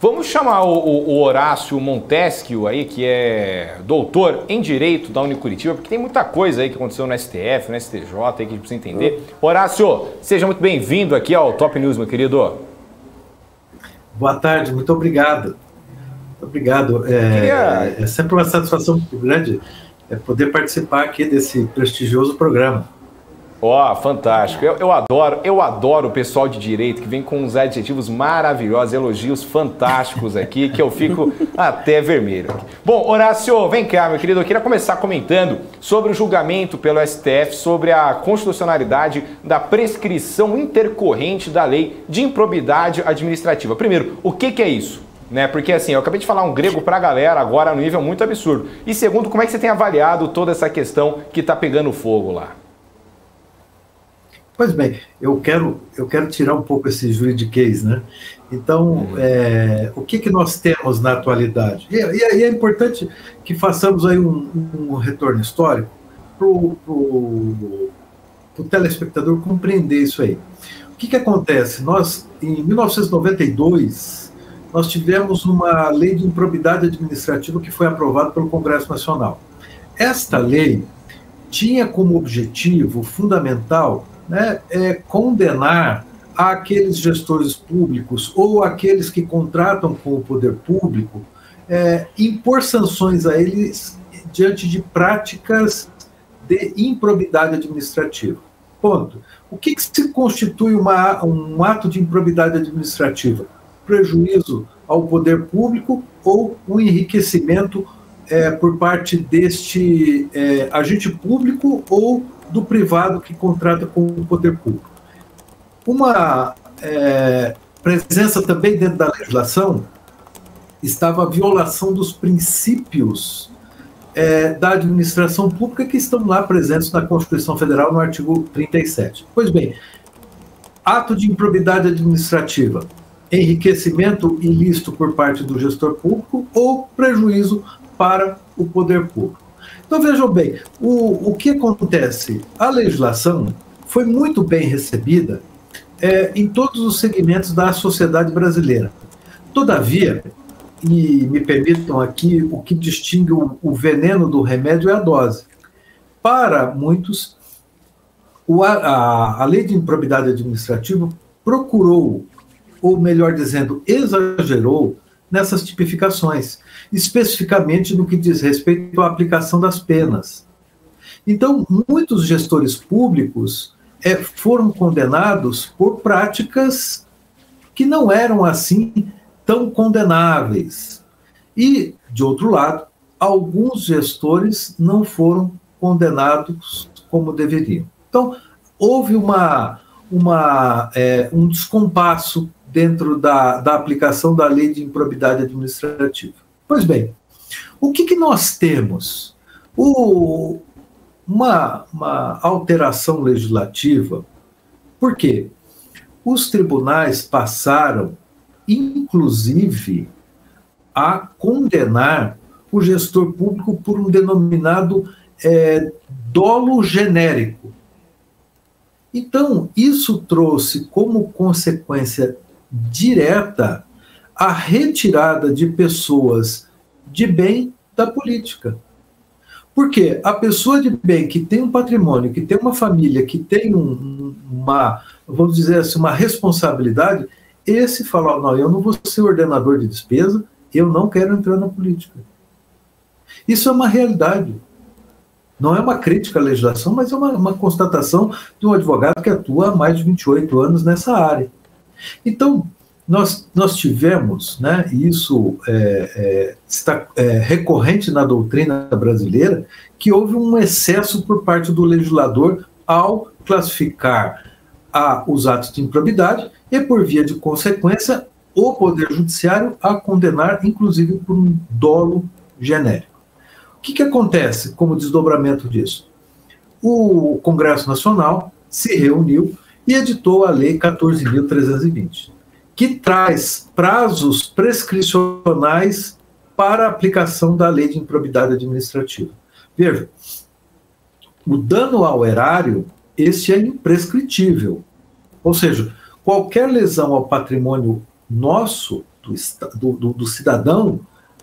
Vamos chamar o Horácio Monteschio aí, que é doutor em Direito da Unicuritiba, porque tem muita coisa aí que aconteceu no STF, no STJ, aí que a gente precisa entender. Horácio, seja muito bem-vindo aqui ao Top News, meu querido. Boa tarde, muito obrigado. Muito obrigado. É sempre uma satisfação muito grande poder participar aqui desse prestigioso programa. Ó, fantástico. Eu adoro o pessoal de direito que vem com uns adjetivos maravilhosos, elogios fantásticos aqui, que eu fico até vermelho. Bom, Horácio, vem cá, meu querido. Eu queria começar comentando sobre o julgamento pelo STF sobre a constitucionalidade da prescrição intercorrente da lei de improbidade administrativa. Primeiro, o que é isso? Né? Porque assim, eu acabei de falar um grego pra galera agora no nível muito absurdo. E segundo, como é que você tem avaliado toda essa questão que tá pegando fogo lá? Pois bem, eu quero tirar um pouco esse juridiquês, né? Então, o que nós temos na atualidade? E é importante que façamos aí um retorno histórico para o telespectador compreender isso aí. O que acontece? Em 1992, nós tivemos uma lei de improbidade administrativa que foi aprovada pelo Congresso Nacional. Esta lei tinha como objetivo fundamental, né, condenar aqueles gestores públicos ou aqueles que contratam com o poder público, impor sanções a eles diante de práticas de improbidade administrativa. Ponto. O que se constitui um ato de improbidade administrativa? Prejuízo ao poder público ou um enriquecimento por parte deste agente público ou do privado que contrata com o poder público. Uma presença também dentro da legislação estava a violação dos princípios da administração pública que estão lá presentes na Constituição Federal no artigo 37. Pois bem, ato de improbidade administrativa, enriquecimento ilícito por parte do gestor público ou prejuízo para o poder público. Então, vejam bem, o que acontece? A legislação foi muito bem recebida em todos os segmentos da sociedade brasileira. Todavia, e me permitam aqui, o que distingue o veneno do remédio é a dose. Para muitos, a lei de improbidade administrativa procurou, ou melhor dizendo, exagerou, nessas tipificações, especificamente no que diz respeito à aplicação das penas. Então, muitos gestores públicos foram condenados por práticas que não eram assim tão condenáveis. E, de outro lado, alguns gestores não foram condenados como deveriam. Então, houve um descompasso dentro da aplicação da lei de improbidade administrativa. Pois bem, o que nós temos? Uma alteração legislativa, porque os tribunais passaram, inclusive, a condenar o gestor público por um denominado dolo genérico. Então, isso trouxe como consequência direta a retirada de pessoas de bem da política. Porque a pessoa de bem que tem um patrimônio, que tem uma família, que tem uma, vamos dizer assim, uma responsabilidade, esse fala, não, eu não vou ser ordenador de despesa, eu não quero entrar na política. Isso é uma realidade. Não é uma crítica à legislação, mas é uma constatação de um advogado que atua há mais de 28 anos nessa área. Então, nós tivemos, né, e isso está recorrente na doutrina brasileira, que houve um excesso por parte do legislador ao classificar os atos de improbidade e, por via de consequência, o Poder Judiciário a condenar, inclusive, por um dolo genérico. O que acontece como desdobramento disso? O Congresso Nacional se reuniu e editou a Lei 14.320, que traz prazos prescricionais para a aplicação da Lei de Improbidade Administrativa. Veja, o dano ao erário, esse é imprescritível. Ou seja, qualquer lesão ao patrimônio nosso, do cidadão,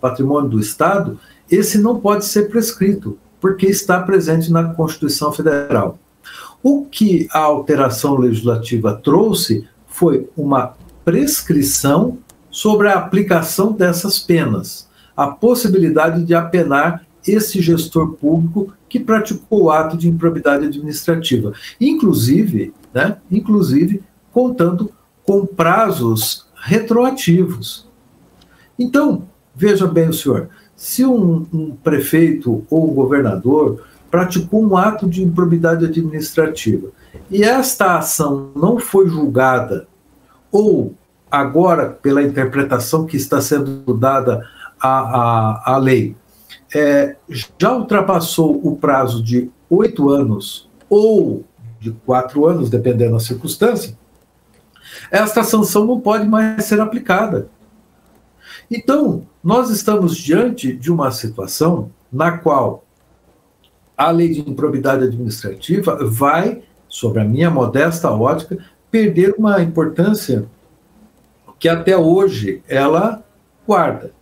patrimônio do Estado, esse não pode ser prescrito, porque está presente na Constituição Federal. O que a alteração legislativa trouxe foi uma prescrição sobre a aplicação dessas penas, a possibilidade de apenar esse gestor público que praticou o ato de improbidade administrativa, inclusive, né, contando com prazos retroativos. Então, veja bem, senhor, se um prefeito ou um governador praticou um ato de improbidade administrativa e esta ação não foi julgada, ou agora, pela interpretação que está sendo dada à lei, já ultrapassou o prazo de 8 anos ou de 4 anos, dependendo da circunstância, esta sanção não pode mais ser aplicada. Então, nós estamos diante de uma situação na qual a lei de improbidade administrativa vai, sobre a minha modesta ótica, perder uma importância que até hoje ela guarda.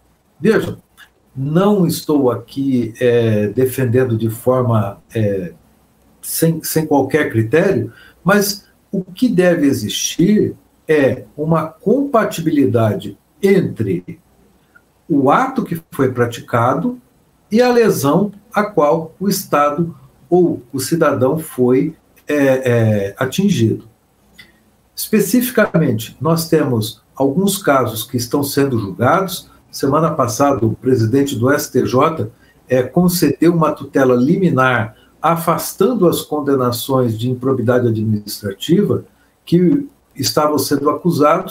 Vejam, não estou aqui defendendo de forma sem qualquer critério, mas o que deve existir é uma compatibilidade entre o ato que foi praticado e a lesão a qual o Estado ou o cidadão foi atingido. Especificamente, nós temos alguns casos que estão sendo julgados. Semana passada, o presidente do STJ concedeu uma tutela liminar afastando as condenações de improbidade administrativa que estava sendo acusado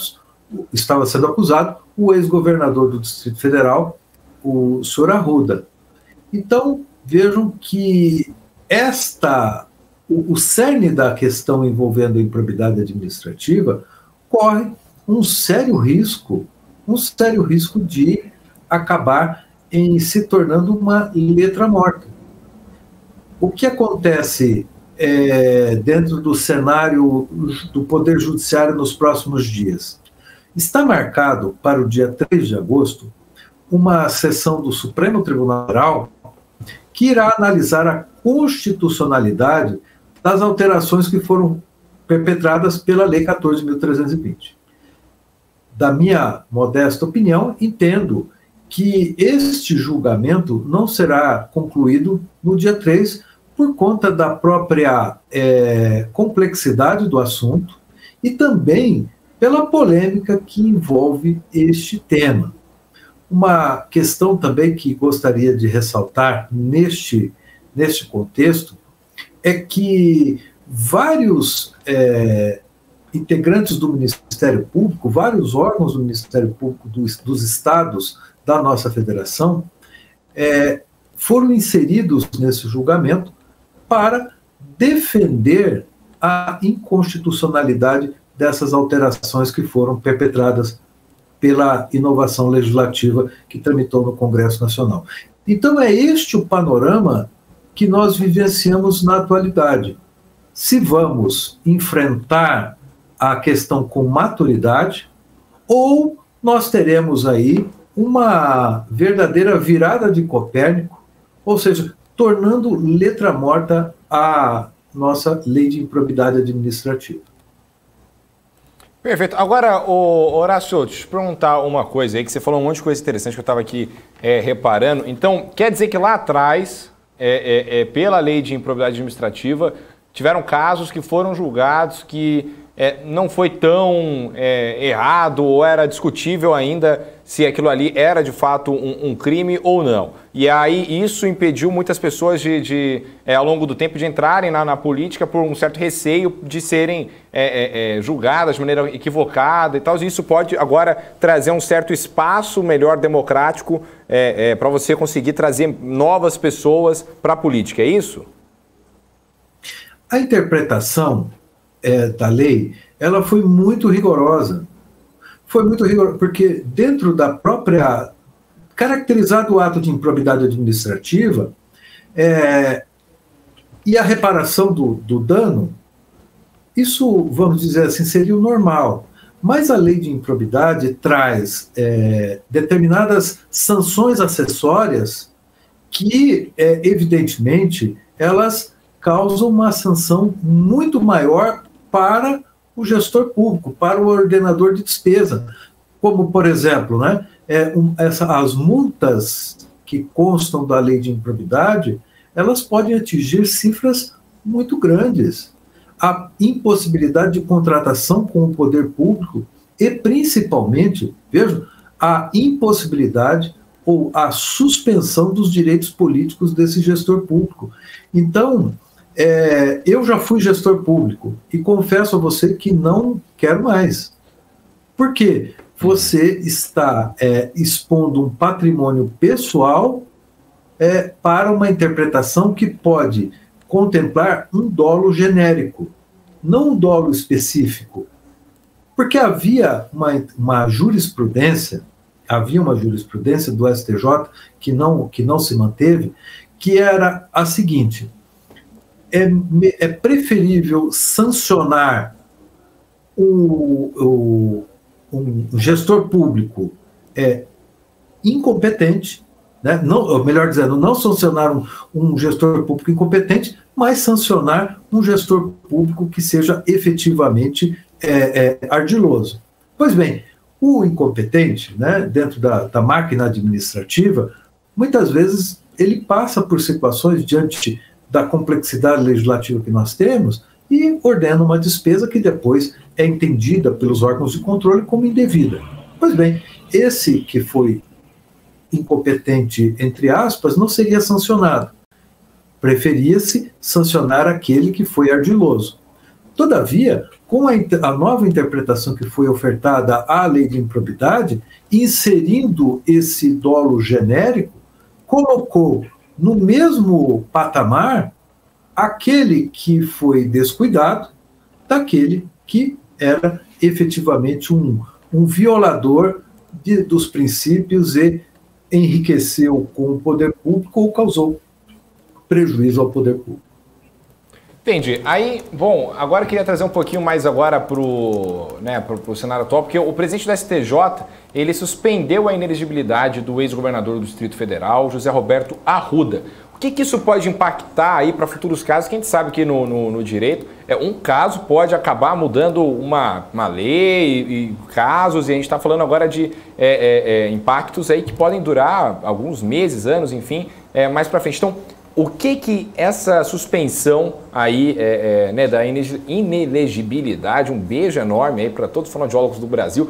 o ex-governador do Distrito Federal, o senhor Arruda. Então, vejam que o cerne da questão envolvendo a improbidade administrativa corre um sério risco de acabar em se tornando uma letra morta. O que acontece dentro do cenário do Poder Judiciário nos próximos dias? Está marcado para o dia 3 de agosto uma sessão do Supremo Tribunal Federal que irá analisar a constitucionalidade das alterações que foram perpetradas pela Lei 14.320. Da minha modesta opinião, entendo que este julgamento não será concluído no dia 3 por conta da própria complexidade do assunto e também pela polêmica que envolve este tema. Uma questão também que gostaria de ressaltar neste contexto é que vários integrantes do Ministério Público, vários órgãos do Ministério Público dos estados da nossa federação, foram inseridos nesse julgamento para defender a inconstitucionalidade dessas alterações que foram perpetradas pela inovação legislativa que tramitou no Congresso Nacional. Então é este o panorama que nós vivenciamos na atualidade. Se vamos enfrentar a questão com maturidade, ou nós teremos aí uma verdadeira virada de Copérnico, ou seja, tornando letra morta a nossa lei de improbidade administrativa. Perfeito. Agora, Horácio, deixa eu te perguntar uma coisa aí, que você falou um monte de coisa interessante que eu estava aqui reparando. Então, quer dizer que lá atrás, pela lei de improbidade administrativa, tiveram casos que foram julgados que não foi tão errado, ou era discutível ainda se aquilo ali era de fato um crime ou não. E aí isso impediu muitas pessoas ao longo do tempo de entrarem na política por um certo receio de serem julgadas de maneira equivocada e tal. E isso pode agora trazer um certo espaço melhor democrático para você conseguir trazer novas pessoas para a política, é isso? A interpretação da lei, ela foi muito rigorosa. Foi muito rigorosa, porque dentro da própria... Caracterizado o ato de improbidade administrativa e a reparação do dano, isso, vamos dizer assim, seria o normal. Mas a lei de improbidade traz determinadas sanções acessórias que, evidentemente, elas causam uma sanção muito maior para o gestor público, para o ordenador de despesa. Como, por exemplo, né, as multas que constam da lei de improbidade, elas podem atingir cifras muito grandes. A impossibilidade de contratação com o poder público e, principalmente, vejam, a impossibilidade ou a suspensão dos direitos políticos desse gestor público. Então, eu já fui gestor público e confesso a você que não quero mais. Por quê? Você está expondo um patrimônio pessoal para uma interpretação que pode contemplar um dolo genérico, não um dolo específico. Porque havia uma jurisprudência do STJ que não se manteve, que era a seguinte: é preferível sancionar um gestor público incompetente, né? Ou melhor dizendo, não sancionar um gestor público incompetente, mas sancionar um gestor público que seja efetivamente ardiloso. Pois bem, o incompetente, né, dentro da máquina administrativa, muitas vezes ele passa por situações diante da complexidade legislativa que nós temos e ordena uma despesa que depois é entendida pelos órgãos de controle como indevida. Pois bem, esse que foi incompetente, entre aspas, não seria sancionado. Preferia-se sancionar aquele que foi ardiloso. Todavia, com a nova interpretação que foi ofertada à lei de improbidade, inserindo esse dolo genérico, colocou no mesmo patamar aquele que foi descuidado daquele que era efetivamente um violador dos princípios e enriqueceu com o poder público ou causou prejuízo ao poder público. Entendi. Aí, bom, agora eu queria trazer um pouquinho mais agora para o cenário atual, porque o presidente do STJ, ele suspendeu a inelegibilidade do ex-governador do Distrito Federal, José Roberto Arruda. O que isso pode impactar aí para futuros casos? Que a gente sabe que no direito, um caso pode acabar mudando uma lei e casos, e a gente está falando agora de impactos aí que podem durar alguns meses, anos, enfim, mais para frente. Então, o que essa suspensão aí da inelegibilidade, um beijo enorme aí para todos os fonoaudiólogos do Brasil,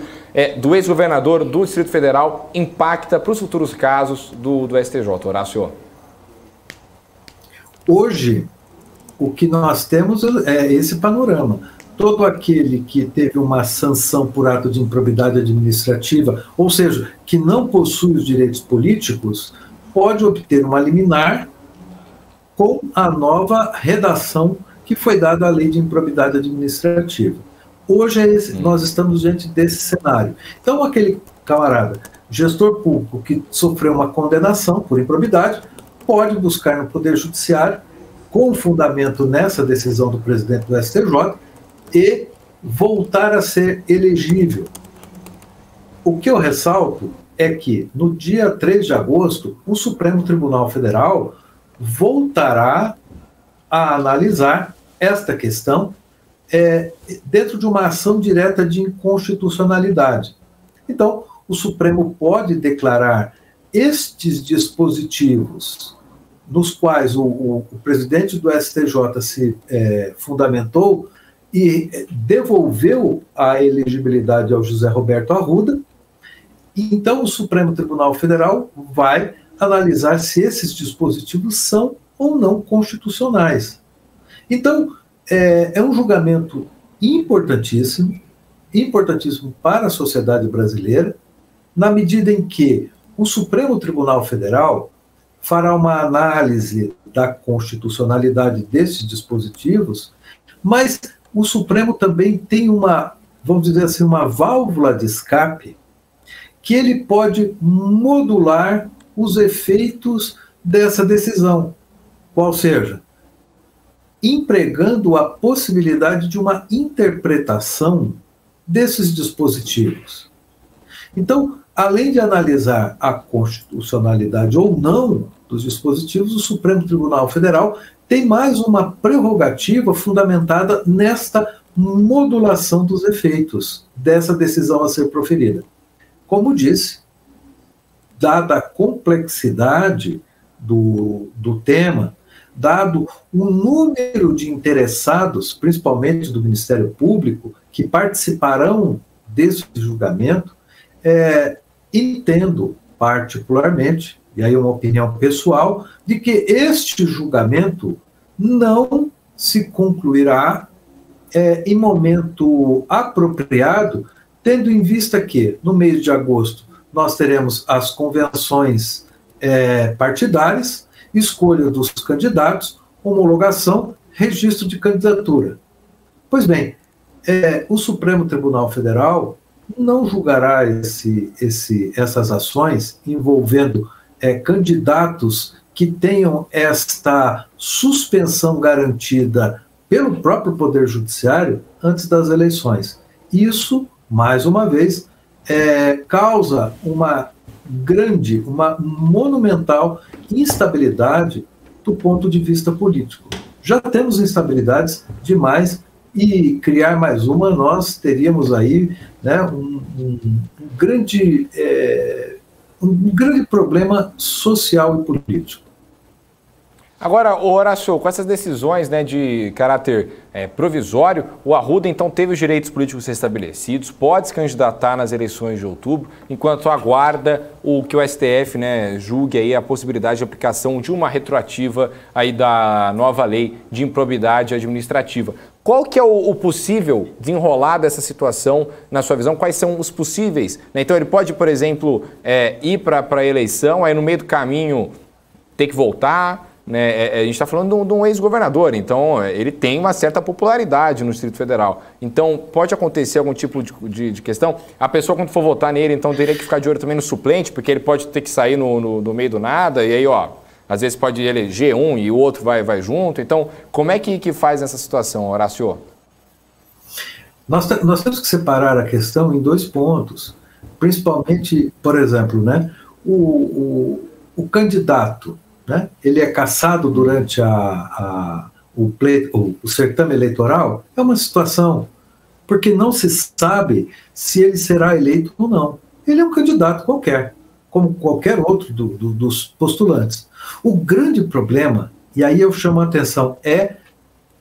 do ex-governador do Distrito Federal, impacta para os futuros casos do STJ, Horácio? Hoje, o que nós temos é esse panorama. Todo aquele que teve uma sanção por ato de improbidade administrativa, ou seja, que não possui os direitos políticos, pode obter uma liminar com a nova redação que foi dada à lei de improbidade administrativa. Hoje nós estamos diante desse cenário. Então, aquele camarada, gestor público que sofreu uma condenação por improbidade, pode buscar no Poder Judiciário, com fundamento nessa decisão do presidente do STJ, e voltar a ser elegível. O que eu ressalto é que, no dia 3 de agosto, o Supremo Tribunal Federal voltará a analisar esta questão dentro de uma ação direta de inconstitucionalidade. Então, o Supremo pode declarar estes dispositivos nos quais o presidente do STJ se fundamentou e devolveu a elegibilidade ao José Roberto Arruda. Então, o Supremo Tribunal Federal vai analisar se esses dispositivos são ou não constitucionais. Então, é um julgamento importantíssimo, importantíssimo para a sociedade brasileira, na medida em que o Supremo Tribunal Federal fará uma análise da constitucionalidade desses dispositivos, mas o Supremo também tem uma, vamos dizer assim, uma válvula de escape que ele pode modular os efeitos dessa decisão, qual seja, empregando a possibilidade de uma interpretação desses dispositivos. Então, além de analisar a constitucionalidade ou não dos dispositivos, o Supremo Tribunal Federal tem mais uma prerrogativa fundamentada nesta modulação dos efeitos dessa decisão a ser proferida. Como disse, dada a complexidade do tema, dado o número de interessados, principalmente do Ministério Público, que participarão desse julgamento, entendo particularmente, e aí uma opinião pessoal, de que este julgamento não se concluirá em momento apropriado, tendo em vista que, no mês de agosto, nós teremos as convenções partidárias, escolha dos candidatos, homologação, registro de candidatura. Pois bem, o Supremo Tribunal Federal não julgará essas ações envolvendo candidatos que tenham esta suspensão garantida pelo próprio Poder Judiciário antes das eleições. Isso, mais uma vez, causa uma grande, uma monumental instabilidade do ponto de vista político. Já temos instabilidades demais e criar mais uma, nós teríamos aí, né, um grande problema social e político. Agora, Horácio, com essas decisões, né, de caráter provisório, o Arruda, então, teve os direitos políticos restabelecidos, pode se candidatar nas eleições de outubro, enquanto aguarda o que o STF, né, julgue aí a possibilidade de aplicação de uma retroativa aí da nova lei de improbidade administrativa. Qual que é o possível desenrolar dessa situação, na sua visão? Quais são os possíveis? Né? Então, ele pode, por exemplo, ir para a eleição, aí no meio do caminho ter que voltar. Né? A gente está falando de um ex-governador, então ele tem uma certa popularidade no Distrito Federal. Então pode acontecer algum tipo de questão. A pessoa, quando for votar nele, então teria que ficar de olho também no suplente, porque ele pode ter que sair no meio do nada, e aí, ó, às vezes pode eleger um e o outro vai junto. Então, como é que faz nessa situação, Horácio? Nós temos que separar a questão em dois pontos. Principalmente, por exemplo, né, o candidato, né? Ele é cassado durante o certame eleitoral, é uma situação, porque não se sabe se ele será eleito ou não. Ele é um candidato qualquer, como qualquer outro dos postulantes. O grande problema, e aí eu chamo a atenção,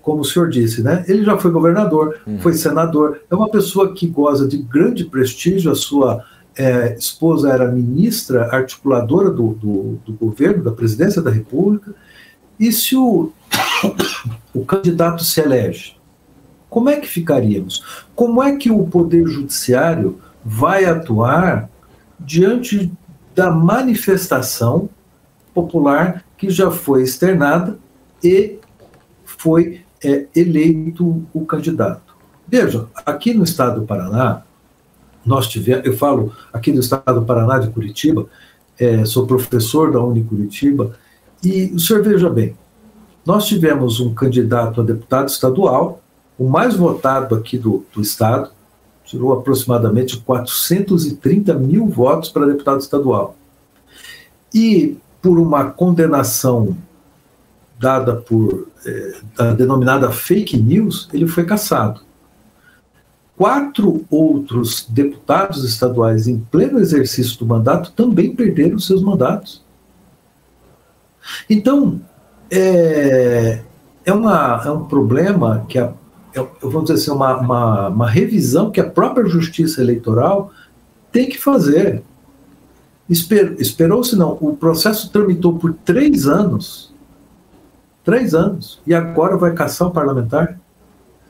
como o senhor disse, né? Ele já foi governador, foi senador, é uma pessoa que goza de grande prestígio, a sua esposa era ministra articuladora do governo, da presidência da República. E se o candidato se elege, como é que ficaríamos? Como é que o Poder Judiciário vai atuar diante da manifestação popular que já foi externada e foi eleito o candidato? Veja, aqui no estado do Paraná, eu falo aqui do estado do Paraná, de Curitiba, sou professor da Unicuritiba, e o senhor veja bem, nós tivemos um candidato a deputado estadual, o mais votado aqui do estado, tirou aproximadamente 430 mil votos para deputado estadual. E por uma condenação dada por a denominada fake news, ele foi cassado. 4 outros deputados estaduais em pleno exercício do mandato também perderam seus mandatos. Então, é um problema que, vamos dizer assim, uma revisão que a própria Justiça Eleitoral tem que fazer. Esperou-se não, o processo tramitou por 3 anos, 3 anos, e agora vai cassar o parlamentar?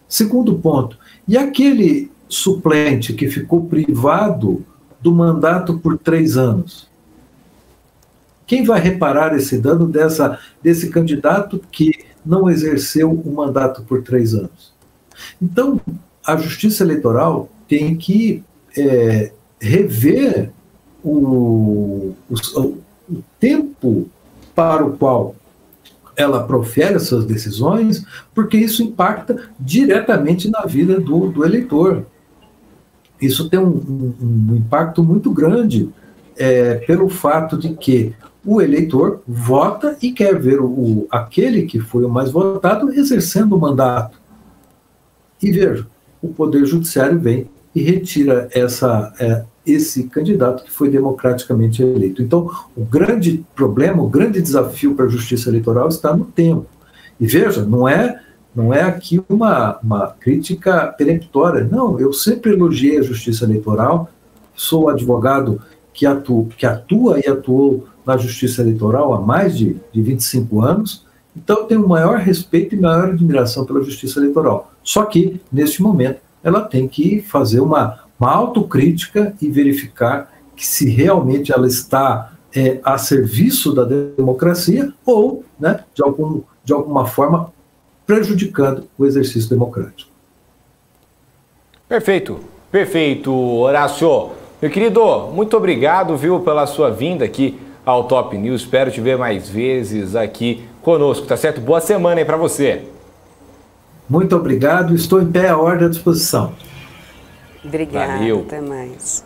Segundo ponto, e aquele suplente que ficou privado do mandato por 3 anos? Quem vai reparar esse dano desse candidato que não exerceu o mandato por 3 anos? Então, a Justiça Eleitoral tem que rever o tempo para o qual ela profere as suas decisões, porque isso impacta diretamente na vida do eleitor. Isso tem um impacto muito grande pelo fato de que o eleitor vota e quer ver aquele que foi o mais votado exercendo o mandato. E veja, o Poder Judiciário vem e retira esse candidato que foi democraticamente eleito. Então, o grande problema, o grande desafio para a justiça eleitoral está no tempo. E veja, não é aqui uma crítica peremptória. Não, eu sempre elogiei a justiça eleitoral, sou advogado que atua e atuou na justiça eleitoral há mais de 25 anos, então eu tenho o maior respeito e maior admiração pela justiça eleitoral. Só que, neste momento, ela tem que fazer uma autocrítica e verificar que se realmente ela está a serviço da democracia ou, né, de alguma forma, prejudicando o exercício democrático. Perfeito, perfeito, Horácio. Meu querido, muito obrigado, viu, pela sua vinda aqui ao Top News. Espero te ver mais vezes aqui conosco, tá certo? Boa semana aí pra você. Muito obrigado, estou em pé à ordem à disposição. Obrigada, até mais.